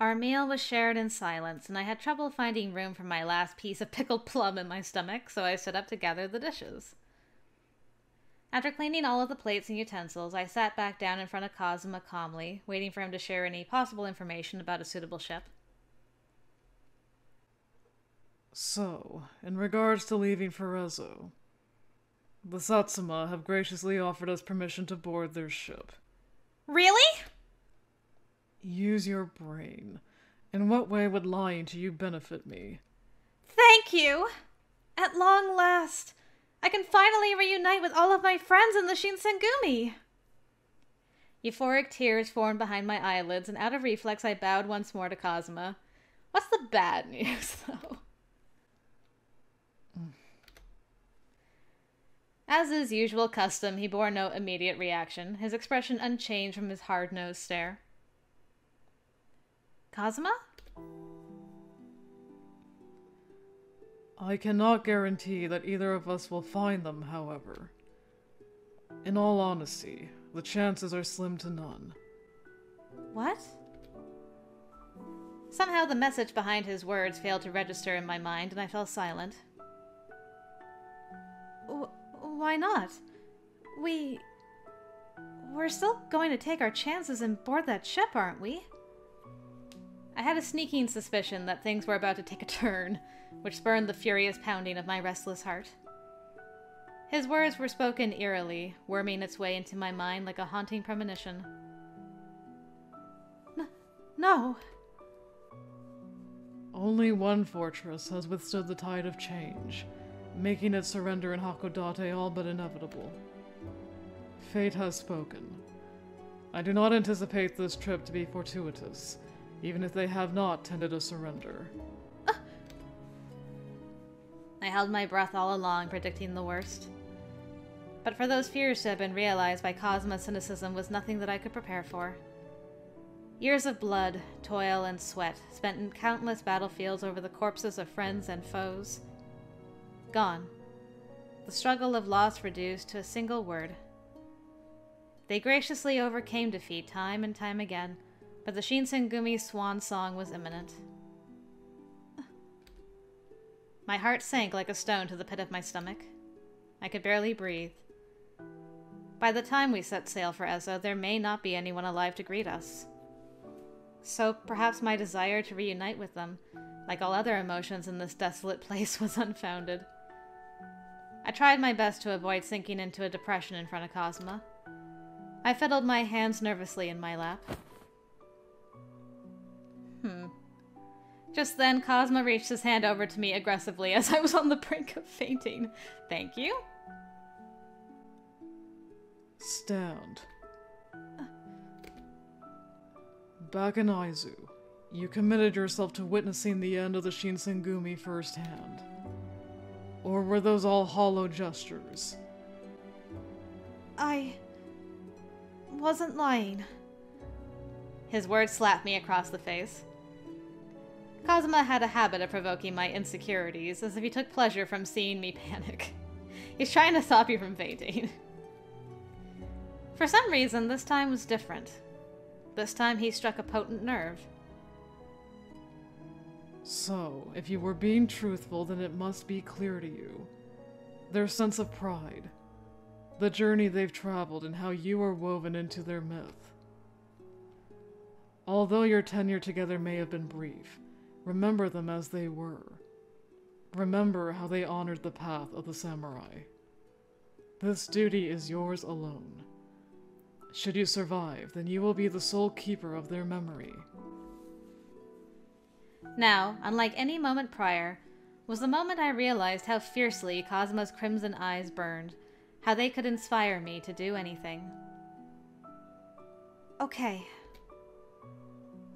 Our meal was shared in silence, and I had trouble finding room for my last piece of pickled plum in my stomach, so I stood up to gather the dishes. After cleaning all of the plates and utensils, I sat back down in front of Kazuma calmly, waiting for him to share any possible information about a suitable ship. So, in regards to leaving Ferezo, the Satsuma have graciously offered us permission to board their ship. Really? Use your brain. In what way would lying to you benefit me? Thank you! At long last, I can finally reunite with all of my friends in the Shinsengumi! Euphoric tears formed behind my eyelids, and out of reflex I bowed once more to Kazuma. What's the bad news, though? As is usual custom, he bore no immediate reaction, his expression unchanged from his hard-nosed stare. Kazuma? I cannot guarantee that either of us will find them, however. In all honesty, the chances are slim to none. What? Somehow the message behind his words failed to register in my mind, and I fell silent. Why not? We're still going to take our chances and board that ship, aren't we? I had a sneaking suspicion that things were about to take a turn, which spurned the furious pounding of my restless heart. His words were spoken eerily, worming its way into my mind like a haunting premonition. No! Only one fortress has withstood the tide of change, making its surrender in Hakodate all but inevitable. Fate has spoken. I do not anticipate this trip to be fortuitous, even if they have not tended a surrender. I held my breath all along, predicting the worst. But for those fears to have been realized by Cosma's cynicism was nothing that I could prepare for. Years of blood, toil, and sweat, spent in countless battlefields over the corpses of friends and foes. Gone. The struggle of loss reduced to a single word. They graciously overcame defeat time and time again, but the Shinsengumi's swan song was imminent. My heart sank like a stone to the pit of my stomach. I could barely breathe. By the time we set sail for Ezo, there may not be anyone alive to greet us. So perhaps my desire to reunite with them, like all other emotions in this desolate place, was unfounded. I tried my best to avoid sinking into a depression in front of Kazuma. I fiddled my hands nervously in my lap. Just then, Kazuma reached his hand over to me aggressively as I was on the brink of fainting. Thank you. Stand. Back in Aizu, you committed yourself to witnessing the end of the Shinsengumi firsthand. Or were those all hollow gestures? I wasn't lying. His words slapped me across the face. Kazuma had a habit of provoking my insecurities, as if he took pleasure from seeing me panic. He's trying to stop you from fainting. For some reason, this time was different. This time he struck a potent nerve. So, if you were being truthful, then it must be clear to you. Their sense of pride. The journey they've traveled and how you are woven into their myth. Although your tenure together may have been brief, remember them as they were. Remember how they honored the path of the samurai. This duty is yours alone. Should you survive, then you will be the sole keeper of their memory. Now, unlike any moment prior, was the moment I realized how fiercely Kazuma's crimson eyes burned, how they could inspire me to do anything. Okay.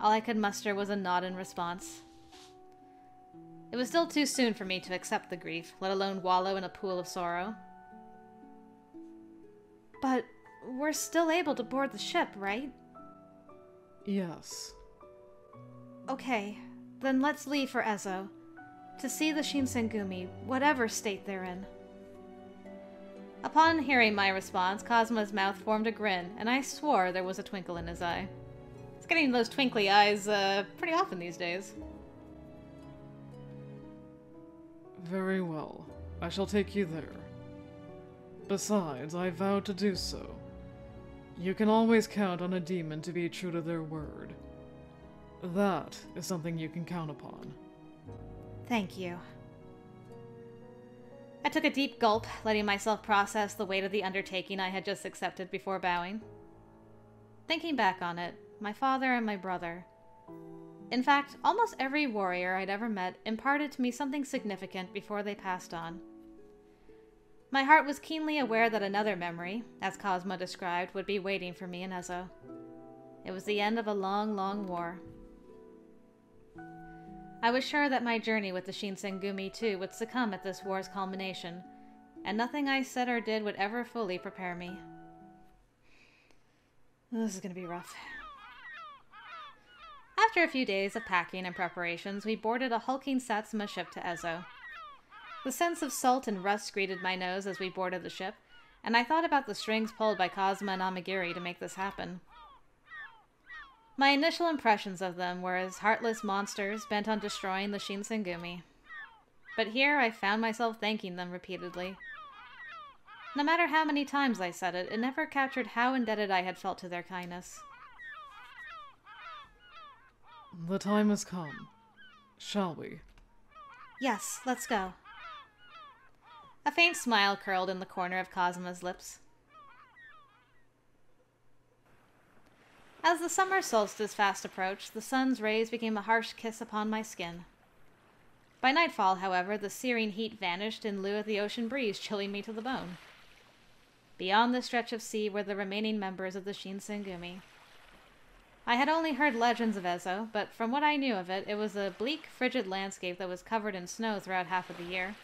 All I could muster was a nod in response. It was still too soon for me to accept the grief, let alone wallow in a pool of sorrow. But we're still able to board the ship, right? Yes. Okay, then let's leave for Ezo, to see the Shinsengumi, whatever state they're in. Upon hearing my response, Cosma's mouth formed a grin, and I swore there was a twinkle in his eye. It's getting those twinkly eyes pretty often these days. Very well. I shall take you there. Besides, I vowed to do so. You can always count on a demon to be true to their word. That is something you can count upon. Thank you. I took a deep gulp, letting myself process the weight of the undertaking I had just accepted before bowing. Thinking back on it, my father and my brother... In fact, almost every warrior I'd ever met imparted to me something significant before they passed on. My heart was keenly aware that another memory, as Kazuma described, would be waiting for me in Ezo. It was the end of a long, long war. I was sure that my journey with the Shinsengumi, too, would succumb at this war's culmination, and nothing I said or did would ever fully prepare me. This is going to be rough. After a few days of packing and preparations, we boarded a hulking Satsuma ship to Ezo. The sense of salt and rust greeted my nose as we boarded the ship, and I thought about the strings pulled by Kazuma and Amagiri to make this happen. My initial impressions of them were as heartless monsters bent on destroying the Shinsengumi. But here I found myself thanking them repeatedly. No matter how many times I said it, it never captured how indebted I had felt to their kindness. The time has come. Shall we? Yes, let's go. A faint smile curled in the corner of Kazuma's lips. As the summer solstice fast approached, the sun's rays became a harsh kiss upon my skin. By nightfall, however, the searing heat vanished in lieu of the ocean breeze chilling me to the bone. Beyond the stretch of sea were the remaining members of the Shinsengumi. I had only heard legends of Ezo, but from what I knew of it, it was a bleak, frigid landscape that was covered in snow throughout half of the year.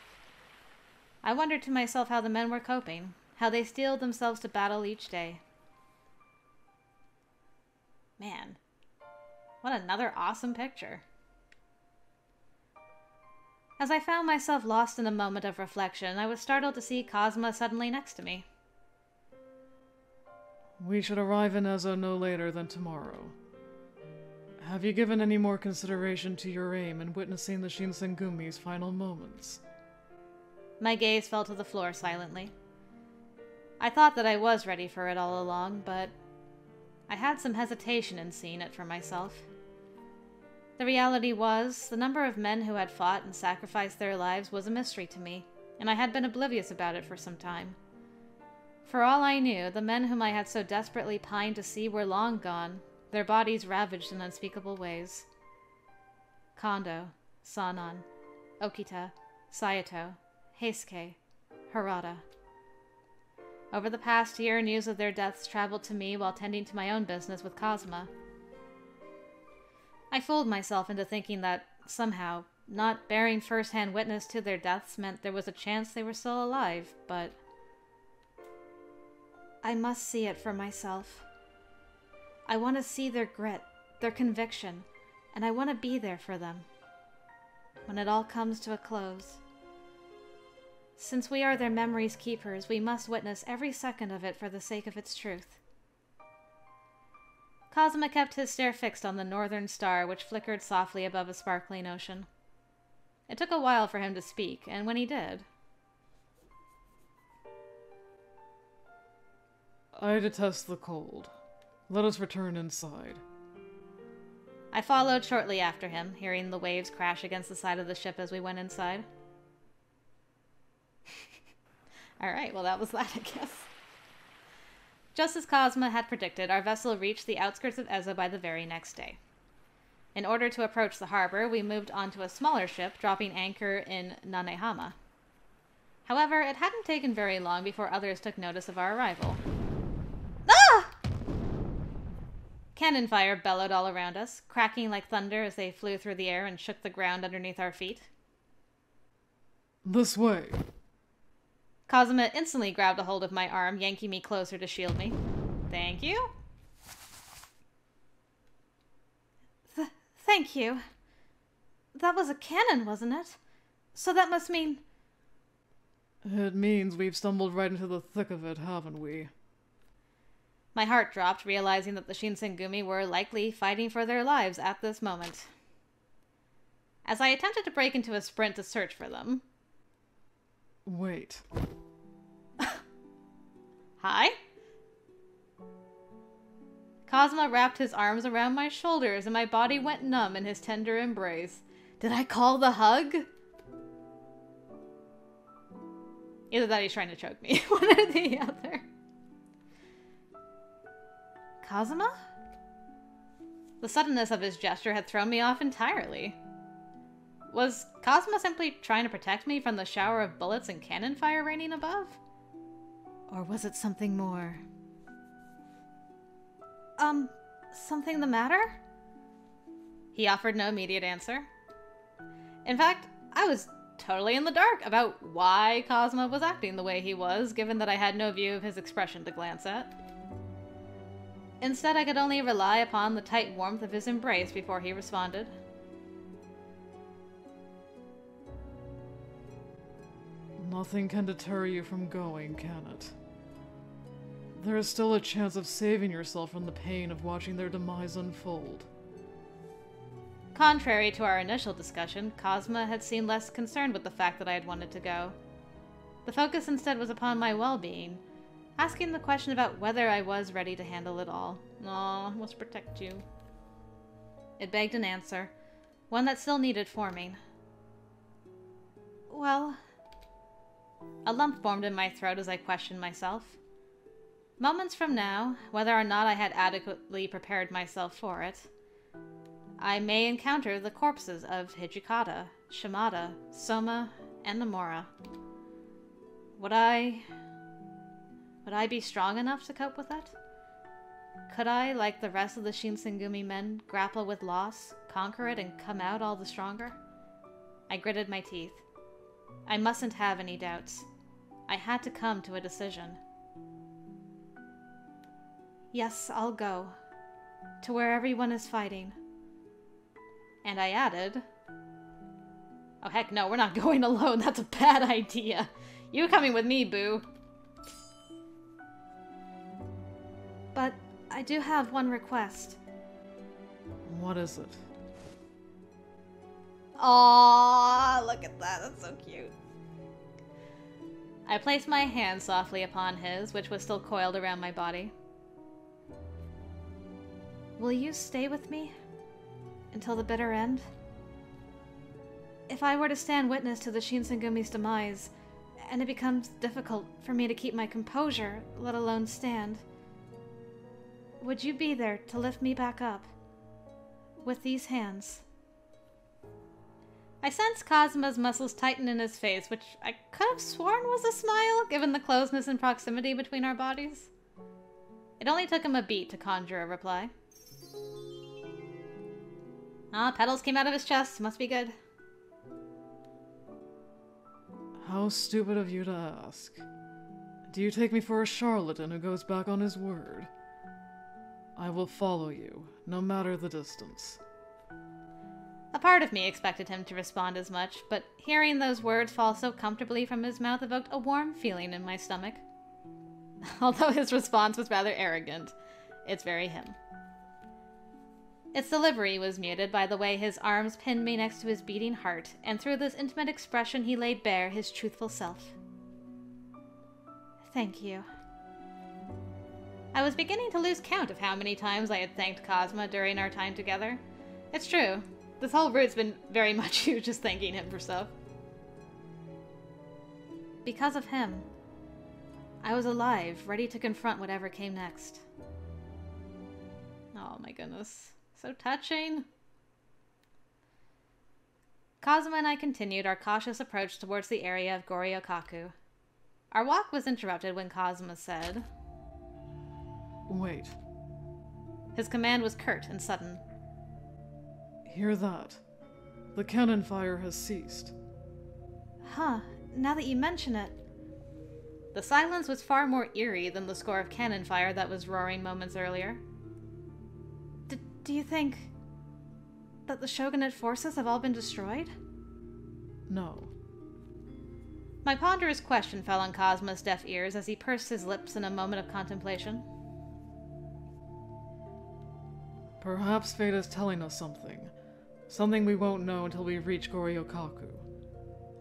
I wondered to myself how the men were coping, how they steeled themselves to battle each day. Man, what another awesome picture. As I found myself lost in a moment of reflection, I was startled to see Kazuma suddenly next to me. We should arrive in Ezo no later than tomorrow. Have you given any more consideration to your aim in witnessing the Shinsengumi's final moments? My gaze fell to the floor silently. I thought that I was ready for it all along, but... I had some hesitation in seeing it for myself. The reality was, the number of men who had fought and sacrificed their lives was a mystery to me, and I had been oblivious about it for some time. For all I knew, the men whom I had so desperately pined to see were long gone, their bodies ravaged in unspeakable ways. Kondo, Sanan, Okita, Saito, Heisuke, Harada. Over the past year, news of their deaths traveled to me while tending to my own business with Kazuma. I fooled myself into thinking that, somehow, not bearing first-hand witness to their deaths meant there was a chance they were still alive, but... I must see it for myself. I want to see their grit, their conviction, and I want to be there for them. When it all comes to a close... Since we are their memory's keepers, we must witness every second of it for the sake of its truth. Kazuma kept his stare fixed on the northern star, which flickered softly above a sparkling ocean. It took a while for him to speak, and when he did... I detest the cold. Let us return inside. I followed shortly after him, hearing the waves crash against the side of the ship as we went inside. Alright, well that was that, I guess. Just as Kazuma had predicted, our vessel reached the outskirts of Ezo by the very next day. In order to approach the harbor, we moved onto a smaller ship, dropping anchor in Nanehama. However, it hadn't taken very long before others took notice of our arrival. Ah! Cannon fire bellowed all around us, cracking like thunder as they flew through the air and shook the ground underneath our feet. This way. Kazuma instantly grabbed a hold of my arm, yanking me closer to shield me. Thank you. Thank you. That was a cannon, wasn't it? So that must mean... It means we've stumbled right into the thick of it, haven't we? My heart dropped, realizing that the Shinsengumi were likely fighting for their lives at this moment. As I attempted to break into a sprint to search for them... Wait. Hi? Kazuma wrapped his arms around my shoulders, and my body went numb in his tender embrace. Did I call the hug? Either that or he's trying to choke me. One or the other. Kazuma? The suddenness of his gesture had thrown me off entirely. Was Kazuma simply trying to protect me from the shower of bullets and cannon fire raining above? Or was it something more? Something the matter? He offered no immediate answer. In fact, I was totally in the dark about why Kazuma was acting the way he was, given that I had no view of his expression to glance at. Instead, I could only rely upon the tight warmth of his embrace before he responded. Nothing can deter you from going, can it? There is still a chance of saving yourself from the pain of watching their demise unfold. Contrary to our initial discussion, Kazuma had seemed less concerned with the fact that I had wanted to go. The focus instead was upon my well-being, asking the question about whether I was ready to handle it all. Aw, I must protect you. It begged an answer, one that still needed forming. Well... A lump formed in my throat as I questioned myself. Moments from now, whether or not I had adequately prepared myself for it, I may encounter the corpses of Hijikata, Shimada, Soma, and Nomura. Would I be strong enough to cope with it? Could I, like the rest of the Shinsengumi men, grapple with loss, conquer it, and come out all the stronger? I gritted my teeth. I mustn't have any doubts. I had to come to a decision. Yes, I'll go. To where everyone is fighting. And I added... Oh heck no, we're not going alone, that's a bad idea. You coming with me, boo. But I do have one request. What is it? Aww, look at that, that's so cute. I placed my hand softly upon his, which was still coiled around my body. Will you stay with me until the bitter end? If I were to stand witness to the Shinsengumi's demise, and it becomes difficult for me to keep my composure, let alone stand, would you be there to lift me back up with these hands? I sensed Kazuma's muscles tighten in his face, which I could have sworn was a smile, given the closeness and proximity between our bodies. It only took him a beat to conjure a reply. Ah, petals came out of his chest. Must be good. How stupid of you to ask. Do you take me for a charlatan who goes back on his word? I will follow you, no matter the distance. A part of me expected him to respond as much, but hearing those words fall so comfortably from his mouth evoked a warm feeling in my stomach. Although his response was rather arrogant, it's very him. Its delivery was muted by the way his arms pinned me next to his beating heart, and through this intimate expression he laid bare his truthful self. Thank you. I was beginning to lose count of how many times I had thanked Kazuma during our time together. It's true. This whole route's been very much you just thanking him for stuff. Because of him, I was alive, ready to confront whatever came next. Oh my goodness. So touching. Kazuma and I continued our cautious approach towards the area of Goryokaku. Our walk was interrupted when Kazuma said... Wait. His command was curt and sudden. Hear that. The cannon fire has ceased. Huh. Now that you mention it... The silence was far more eerie than the score of cannon fire that was roaring moments earlier. Do you think that the shogunate forces have all been destroyed? No. My ponderous question fell on Cosma's deaf ears as he pursed his lips in a moment of contemplation. Perhaps fate is telling us something. Something we won't know until we reach Goryokaku.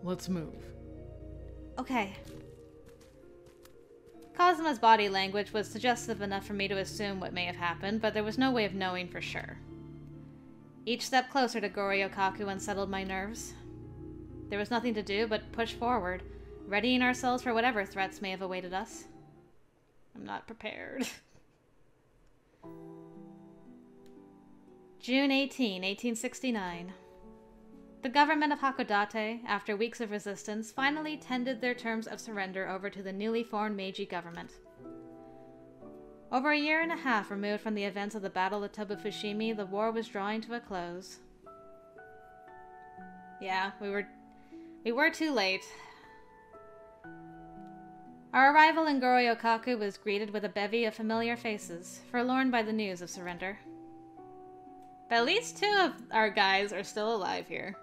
Let's move. Okay. Kazuma's body language was suggestive enough for me to assume what may have happened, but there was no way of knowing for sure. Each step closer to Goryokaku unsettled my nerves. There was nothing to do but push forward, readying ourselves for whatever threats may have awaited us. I'm not prepared. June 18, 1869. The government of Hakodate, after weeks of resistance, finally tendered their terms of surrender over to the newly formed Meiji government. Over a year and a half removed from the events of the Battle of Toba-Fushimi, the war was drawing to a close. Yeah, we were too late. Our arrival in Goryokaku was greeted with a bevy of familiar faces, forlorn by the news of surrender. But at least two of our guys are still alive here.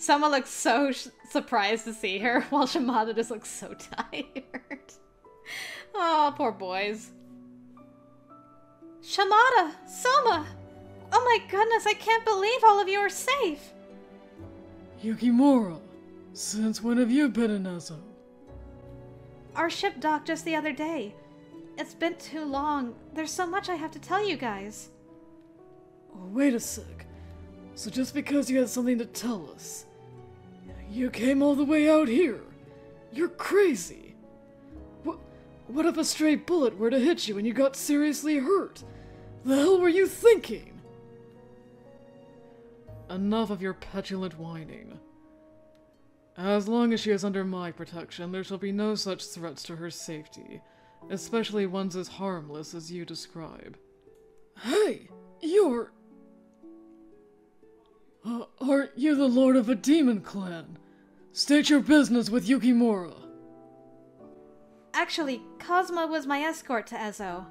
Soma looks so surprised to see her, while Shimada just looks so tired. Oh, poor boys. Shimada! Soma! Oh my goodness, I can't believe all of you are safe! Yukimura, since when have you been in Ezo? Our ship docked just the other day. It's been too long. There's so much I have to tell you guys. Oh, wait a sec. So just because you had something to tell us, you came all the way out here. You're crazy. What if a stray bullet were to hit you and you got seriously hurt? The hell were you thinking? Enough of your petulant whining. As long as she is under my protection, there shall be no such threats to her safety. Especially ones as harmless as you describe. Hey! You're... aren't you the lord of a demon clan? State your business with Yukimura! Actually, Kazuma was my escort to Ezo.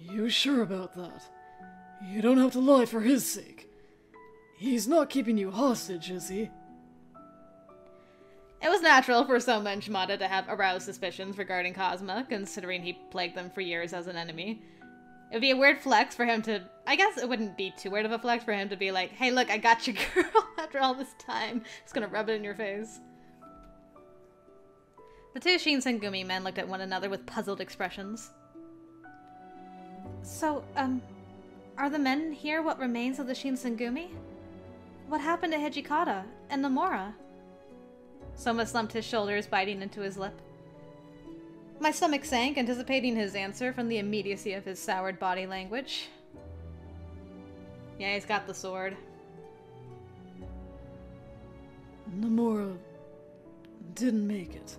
You sure about that? You don't have to lie for his sake. He's not keeping you hostage, is he? It was natural for Soma and Shimada to have aroused suspicions regarding Kazuma, considering he plagued them for years as an enemy. It would be a weird flex for him to... I guess it wouldn't be too weird of a flex for him to be like, hey look, I got you, girl, after all this time. Just gonna rub it in your face. The two Shinsengumi men looked at one another with puzzled expressions. So, are the men here what remains of the Shinsengumi? What happened to Hijikata and Nomura? Soma slumped his shoulders, biting into his lip. My stomach sank, anticipating his answer from the immediacy of his soured body language. Yeah, he's got the sword. Nomura didn't make it.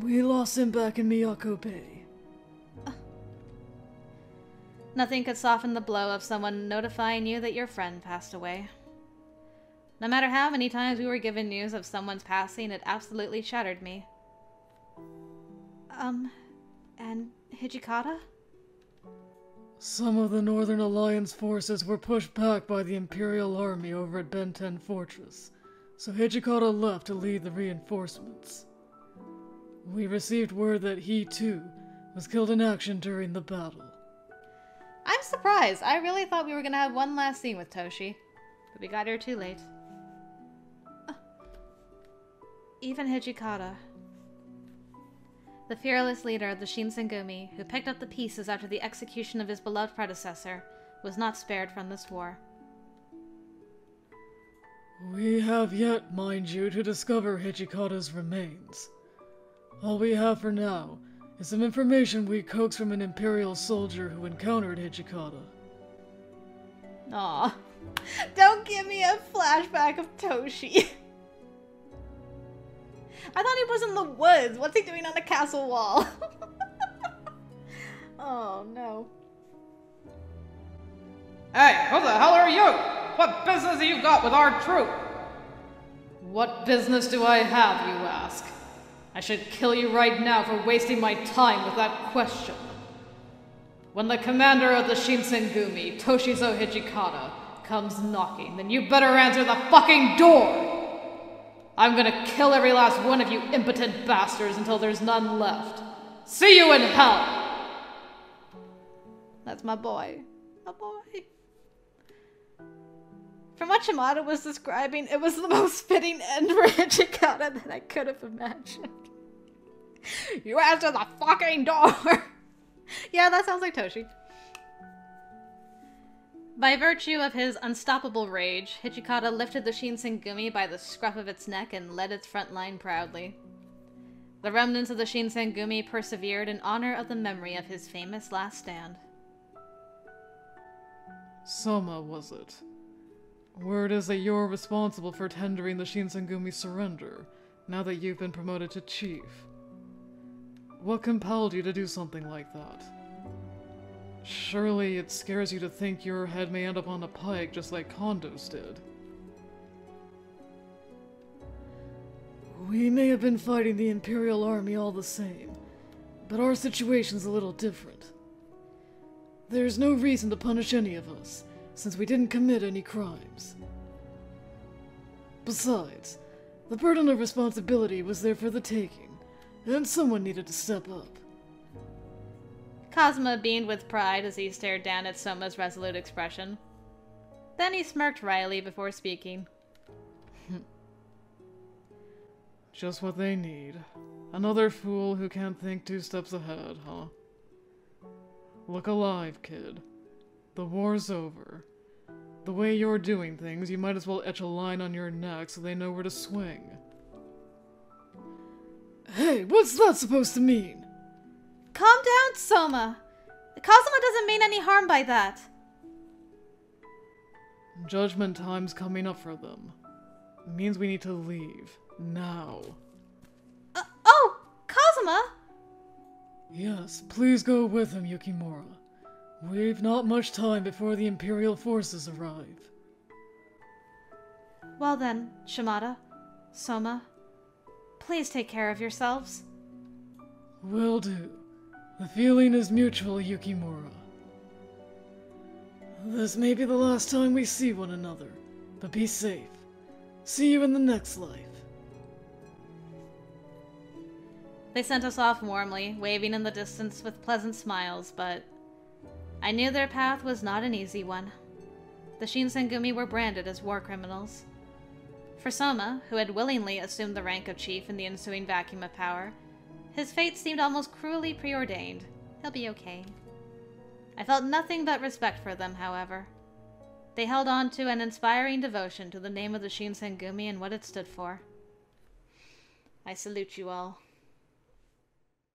We lost him back in Miyako Bay. Nothing could soften the blow of someone notifying you that your friend passed away. No matter how many times we were given news of someone's passing, it absolutely shattered me. And Hijikata? Some of the Northern Alliance forces were pushed back by the Imperial Army over at Benten Fortress, so Hijikata left to lead the reinforcements. We received word that he, too, was killed in action during the battle. I'm surprised. I really thought we were gonna have one last scene with Toshi, but we got here too late. Even Hijikata. The fearless leader of the Shinsengumi, who picked up the pieces after the execution of his beloved predecessor, was not spared from this war. We have yet, mind you, to discover Hijikata's remains. All we have for now is some information we coaxed from an Imperial soldier who encountered Hijikata. Aw, don't give me a flashback of Toshi. I thought he was in the woods. What's he doing on a castle wall? Oh, no. Hey, who the hell are you? What business have you got with our troop? What business do I have, you ask? I should kill you right now for wasting my time with that question. When the commander of the Shinsengumi, Toshizo Hijikata, comes knocking, then you better answer the fucking door! I'm gonna kill every last one of you impotent bastards until there's none left. See you in hell! That's my boy. My boy. From what Shimada was describing, it was the most fitting end for Hijikata that I could have imagined. You answer the fucking door! Yeah, that sounds like Toshi. By virtue of his unstoppable rage, Hijikata lifted the Shinsengumi by the scruff of its neck and led its front line proudly. The remnants of the Shinsengumi persevered in honor of the memory of his famous last stand. Soma, was it? Word is that you're responsible for tendering the Shinsengumi's surrender, now that you've been promoted to chief. What compelled you to do something like that? Surely it scares you to think your head may end up on a pike just like Kondo's did. We may have been fighting the Imperial Army all the same, but our situation's a little different. There's no reason to punish any of us, since we didn't commit any crimes. Besides, the burden of responsibility was there for the taking, and someone needed to step up. Kazuma beamed with pride as he stared down at Soma's resolute expression. Then he smirked wryly before speaking. Just what they need. Another fool who can't think two steps ahead, huh? Look alive, kid. The war's over. The way you're doing things, you might as well etch a line on your neck so they know where to swing. Hey, what's that supposed to mean? Calm down, Soma! Kazuma doesn't mean any harm by that. Judgment time's coming up for them. It means we need to leave. Now. Oh! Kazuma! Yes, please go with him, Yukimura. We've not much time before the Imperial forces arrive. Well then, Shimada, Soma, please take care of yourselves. Will do. The feeling is mutual, Yukimura. This may be the last time we see one another, but be safe. See you in the next life. They sent us off warmly, waving in the distance with pleasant smiles, but I knew their path was not an easy one. The Shinsengumi were branded as war criminals. For Soma, who had willingly assumed the rank of chief in the ensuing vacuum of power, his fate seemed almost cruelly preordained. He'll be okay. I felt nothing but respect for them, however. They held on to an inspiring devotion to the name of the Shinsengumi and what it stood for. I salute you all.